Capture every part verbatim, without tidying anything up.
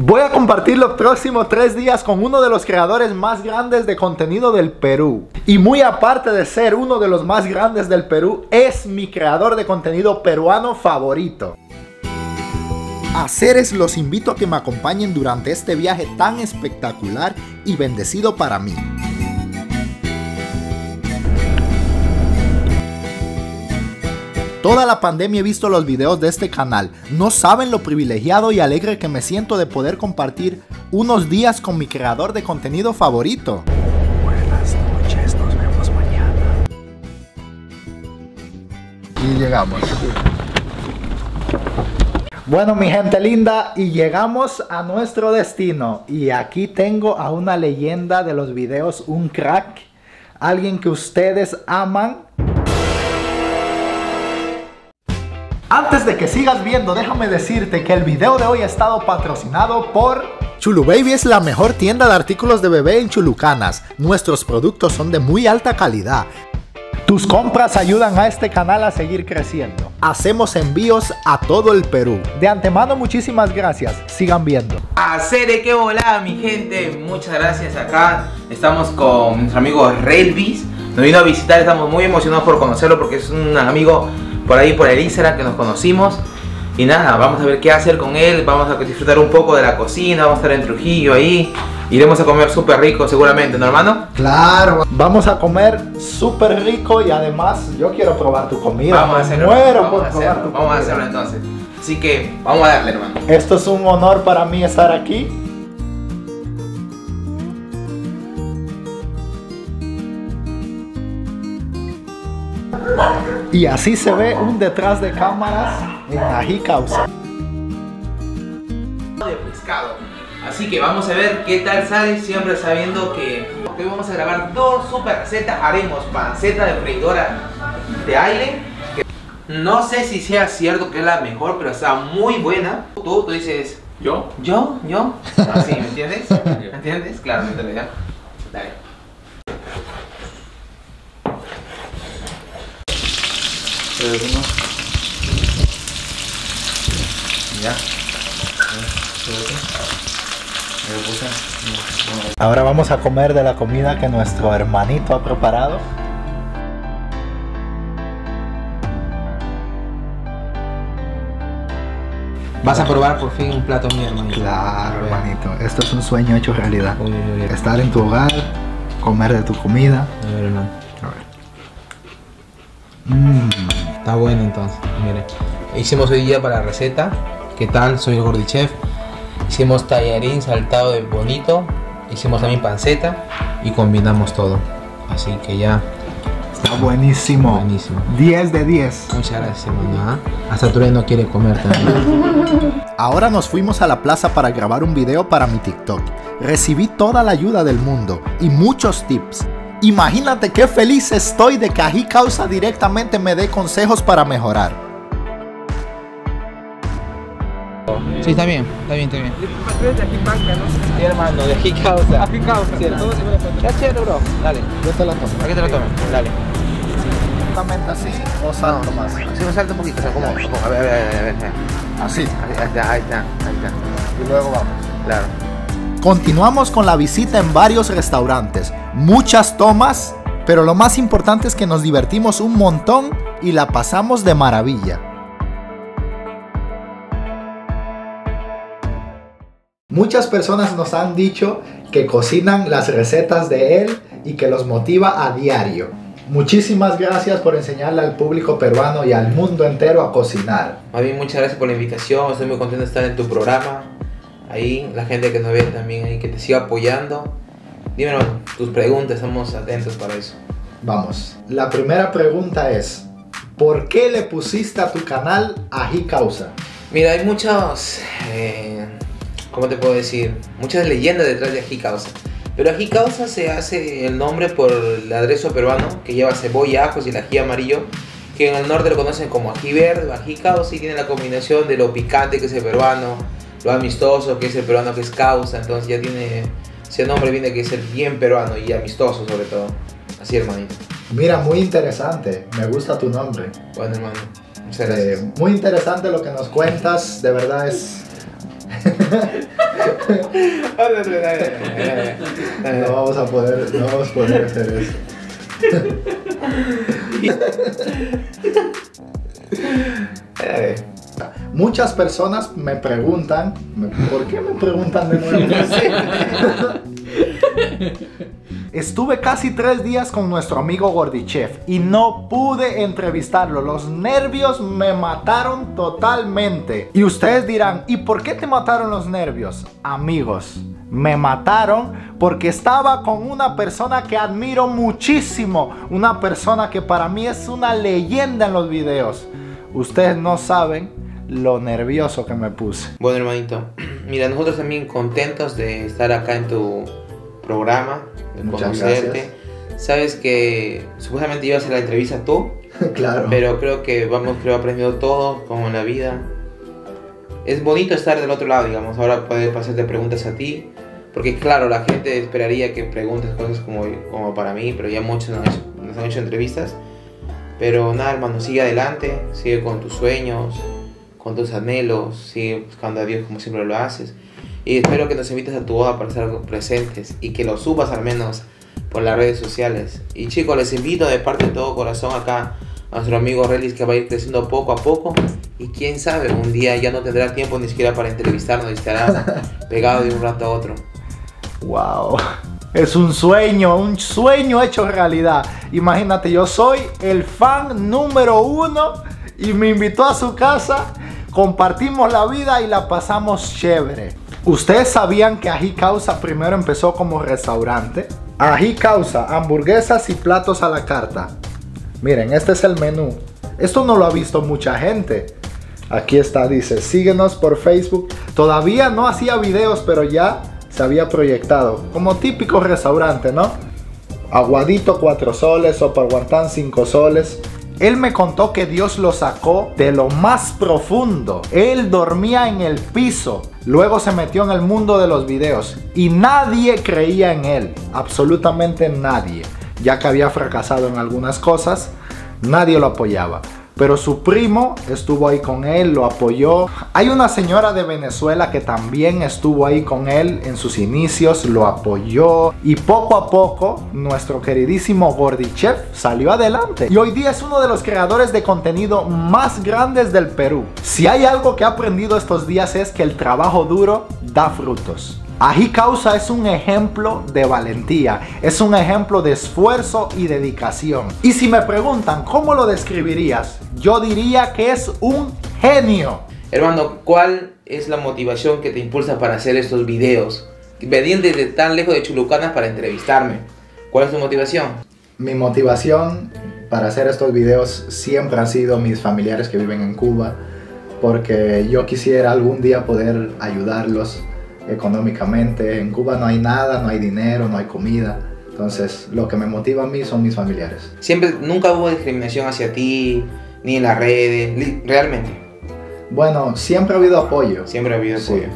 Voy a compartir los próximos tres días con uno de los creadores más grandes de contenido del Perú. Y muy aparte de ser uno de los más grandes del Perú, es mi creador de contenido peruano favorito. A seres los invito a que me acompañen durante este viaje tan espectacular y bendecido para mí. Toda la pandemia he visto los videos de este canal, no saben lo privilegiado y alegre que me siento de poder compartir unos días con mi creador de contenido favorito. Buenas noches, nos vemos mañana. Y llegamos. Bueno, mi gente linda, y llegamos a nuestro destino. Y aquí tengo a una leyenda de los videos, un crack, alguien que ustedes aman. Antes de que sigas viendo, déjame decirte que el video de hoy ha estado patrocinado por Chulubaby. Es la mejor tienda de artículos de bebé en Chulucanas. Nuestros productos son de muy alta calidad. Tus compras ayudan a este canal a seguir creciendo. Hacemos envíos a todo el Perú. De antemano, muchísimas gracias. Sigan viendo. Hacer que volá, mi gente. Muchas gracias. Acá estamos con nuestro amigo Redbiz. Nos vino a visitar. Estamos muy emocionados por conocerlo porque es un amigo por ahí, por el Instagram, que nos conocimos. Y nada, vamos a ver qué hacer con él. Vamos a disfrutar un poco de la cocina. Vamos a estar en Trujillo ahí. Iremos a comer súper rico seguramente, ¿no, hermano? Claro, vamos a comer súper rico. Y además yo quiero probar tu comida. Vamos a hacerlo, muero vamos por a probar hacerlo, tu vamos comida. A hacerlo entonces. Así que vamos a darle, hermano. Esto es un honor para mí estar aquí. Y así se ve un detrás de cámaras en Ají Causa. De pescado. Así que vamos a ver qué tal sale, siempre sabiendo que hoy vamos a grabar dos super recetas. Haremos panceta de freidora de aire. No sé si sea cierto que es la mejor, pero está muy buena. Tú, tú dices, ¿yo? ¿Yo? ¿Yo? Así, ¿me entiendes? ¿Me entiendes? Claro, me entiendes. Dale. Uno. Ya. Ahora vamos a comer de la comida que nuestro hermanito ha preparado. Vas a probar por fin un plato mío, hermanito. Claro, hermanito. Esto es un sueño hecho realidad. Uy, uy, uy. Estar en tu hogar, comer de tu comida. A ver, hermano. A ver. Mmm. Está bueno entonces, miren. Hicimos hoy día para la receta. ¿Qué tal? Soy el Gordichef. Hicimos tallarín saltado de bonito. Hicimos también panceta. Y combinamos todo. Así que ya. Está buenísimo. Está buenísimo. diez de diez. Muchas gracias, hermano. Hasta Ture no quiere comer también. Ahora nos fuimos a la plaza para grabar un video para mi TikTok. Recibí toda la ayuda del mundo y muchos tips. Imagínate qué feliz estoy de que Ají Causa directamente me dé consejos para mejorar. Sí, está bien, está bien, está bien. Pero es de Ají Causa, ¿no? Sí, hermano, de Ají Causa. Ají Causa. Sí, todo se puede contar. Está chévere, bro. Dale, yo te la tomo. ¿A qué te la tomo? Dale. ¿Exactamente así o salto más? Sí, me salto un poquito, o sea, como... A ver, a ver, a ver. Así. Ahí está, ahí está, ahí está. Y luego vamos. Claro. Continuamos con la visita en varios restaurantes, muchas tomas, pero lo más importante es que nos divertimos un montón y la pasamos de maravilla. Muchas personas nos han dicho que cocinan las recetas de él y que los motiva a diario. Muchísimas gracias por enseñarle al público peruano y al mundo entero a cocinar. A mí muchas gracias por la invitación, estoy muy contento de estar en tu programa. Ahí, la gente que nos ve también, ahí, que te siga apoyando. Dímelo tus preguntas, estamos atentos para eso. Vamos. La primera pregunta es, ¿por qué le pusiste a tu canal Ají Causa? Mira, hay muchos, eh, ¿cómo te puedo decir? Muchas leyendas detrás de Ají Causa. Pero Ají Causa se hace el nombre por el aderezo peruano, que lleva cebolla, ajos y el ají amarillo, que en el norte lo conocen como ají verde o ají causa, y tiene la combinación de lo picante que es el peruano, lo amistoso que es el peruano, que es causa. Entonces ya tiene, ese nombre viene que es el bien peruano y amistoso sobre todo. Así, hermanito. Mira, muy interesante, me gusta tu nombre. Bueno, hermano, muchas gracias. Eh, muy interesante lo que nos cuentas, de verdad es... No vamos a poder, no vamos a poder hacer eso. Muchas personas me preguntan, ¿por qué me preguntan de nuevo? Estuve casi tres días con nuestro amigo Gordichef y no pude entrevistarlo. Los nervios me mataron totalmente. Y ustedes dirán, ¿y por qué te mataron los nervios? Amigos, me mataron porque estaba con una persona que admiro muchísimo. Una persona que para mí es una leyenda en los videos. Ustedes no saben lo nervioso que me puse. Bueno, hermanito, mira, nosotros también contentos de estar acá en tu programa, de Muchas conocerte. Gracias. Sabes que supuestamente ibas a hacer la entrevista tú, claro, pero creo que vamos, creo aprendido todo, como en la vida. Es bonito estar del otro lado, digamos, ahora poder hacerte preguntas a ti, porque claro, la gente esperaría que preguntes cosas como, como para mí, pero ya muchos nos han hecho, nos han hecho entrevistas. Pero nada, hermano, sigue adelante, sigue con tus sueños, con tus anhelos, sigue buscando a Dios como siempre lo haces. Y espero que nos invites a tu boda para estar presentes y que lo subas al menos por las redes sociales. Y chicos, les invito de parte de todo corazón acá a nuestro amigo Relvis, que va a ir creciendo poco a poco. Y quién sabe, un día ya no tendrá tiempo ni siquiera para entrevistarnos y estará pegado de un rato a otro. Wow. Es un sueño, un sueño hecho realidad. Imagínate, yo soy el fan número uno y me invitó a su casa. Compartimos la vida y la pasamos chévere. ¿Ustedes sabían que Ají Causa primero empezó como restaurante? Ají Causa, hamburguesas y platos a la carta. Miren, este es el menú. Esto no lo ha visto mucha gente. Aquí está, dice, síguenos por Facebook. Todavía no hacía videos, pero ya se había proyectado. Como típico restaurante, ¿no? Aguadito cuatro soles, sopa guantán cinco soles. Él me contó que Dios lo sacó de lo más profundo. Él dormía en el piso. Luego se metió en el mundo de los videos. Y nadie creía en él. Absolutamente nadie. Ya que había fracasado en algunas cosas, nadie lo apoyaba. Pero su primo estuvo ahí con él, lo apoyó. Hay una señora de Venezuela que también estuvo ahí con él en sus inicios, lo apoyó. Y poco a poco, nuestro queridísimo Gordichef salió adelante. Y hoy día es uno de los creadores de contenido más grandes del Perú. Si hay algo que he aprendido estos días es que el trabajo duro da frutos. Ají Causa es un ejemplo de valentía, es un ejemplo de esfuerzo y dedicación. Y si me preguntan cómo lo describirías, yo diría que es un genio. Hermano, ¿cuál es la motivación que te impulsa para hacer estos videos? Venir desde tan lejos de Chulucanas para entrevistarme. ¿Cuál es tu motivación? Mi motivación para hacer estos videos siempre han sido mis familiares que viven en Cuba, porque yo quisiera algún día poder ayudarlos económicamente. En Cuba no hay nada, no hay dinero, no hay comida. Entonces, lo que me motiva a mí son mis familiares. Siempre, nunca hubo discriminación hacia ti, ni en las redes, realmente. Bueno, siempre ha habido apoyo. Siempre ha habido sí. apoyo.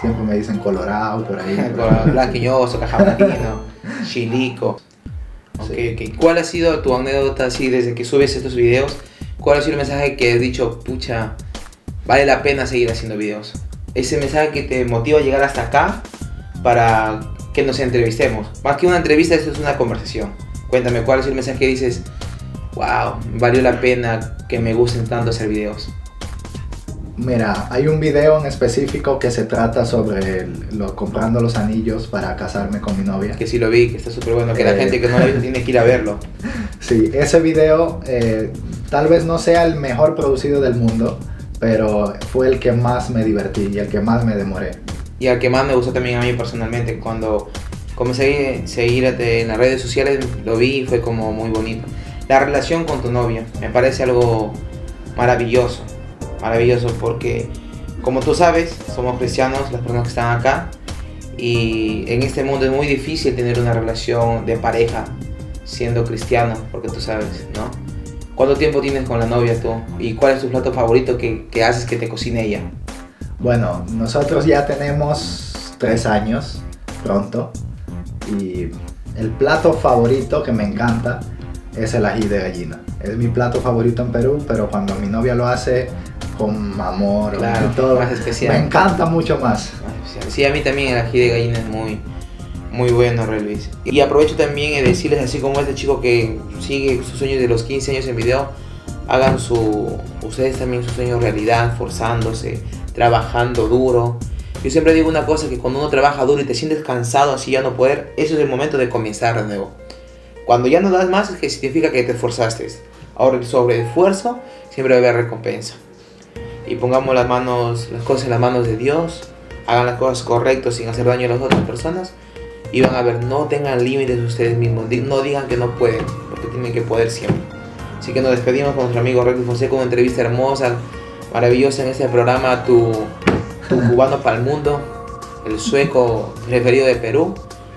Siempre me dicen colorado por ahí. Blanquiñoso, cajamatino, chilico. Okay, okay. ¿Cuál ha sido tu anécdota así desde que subes estos videos? ¿Cuál ha sido el mensaje que has dicho, pucha, vale la pena seguir haciendo videos? Ese mensaje que te motiva a llegar hasta acá para que nos entrevistemos. Más que una entrevista, esto es una conversación. Cuéntame, ¿cuál es el mensaje que dices? Wow, valió la pena que me gusten tanto hacer videos. Mira, hay un video en específico que se trata sobre el, lo, comprando los anillos para casarme con mi novia. Que sí lo vi, que está súper bueno, que eh... la gente que no lo ha visto tiene que ir a verlo. Sí, ese video eh, tal vez no sea el mejor producido del mundo, pero fue el que más me divertí y el que más me demoré. Y el que más me gustó también a mí personalmente. Cuando comencé a seguirte en las redes sociales, lo vi y fue como muy bonito. La relación con tu novia me parece algo maravilloso. Maravilloso porque, como tú sabes, somos cristianos, las personas que están acá. Y en este mundo es muy difícil tener una relación de pareja siendo cristiano, porque tú sabes, ¿no? ¿Cuánto tiempo tienes con la novia tú? ¿Y cuál es tu plato favorito que, que haces que te cocine ella? Bueno, nosotros ya tenemos tres años pronto. Y el plato favorito que me encanta es el ají de gallina. Es mi plato favorito en Perú, pero cuando mi novia lo hace con amor, claro, y todo, más especial. Me encanta mucho más. especial. Sí, a mí también el ají de gallina es muy, muy bueno, Relvis. Y aprovecho también de decirles, así como este chico que sigue sus sueños de los quince años en video, hagan su, ustedes también sus sueños realidad, forzándose, trabajando duro. Yo siempre digo una cosa, que cuando uno trabaja duro y te sientes cansado así ya no poder, eso es el momento de comenzar de nuevo. Cuando ya no das más, es que significa que te esforzaste. Ahora el sobreesfuerzo siempre va a haber recompensa. Y pongamos las manos, las cosas en las manos de Dios, hagan las cosas correctas sin hacer daño a las otras personas. Y van a ver, no tengan límites ustedes mismos, no digan que no pueden, porque tienen que poder siempre. Así que nos despedimos con nuestro amigo Ricky Fonseca, una entrevista hermosa, maravillosa en este programa, tu, tu cubano para el mundo, el sueco preferido de Perú.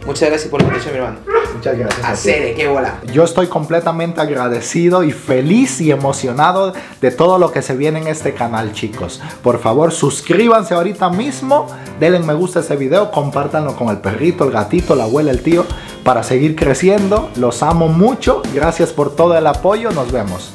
Muchas gracias por la invitación, mi hermano. Muchas gracias. Hacele, qué bola. Yo estoy completamente agradecido y feliz y emocionado de todo lo que se viene en este canal, chicos. Por favor, suscríbanse ahorita mismo, denle me gusta a este video, compártanlo con el perrito, el gatito, la abuela, el tío, para seguir creciendo. Los amo mucho. Gracias por todo el apoyo. Nos vemos.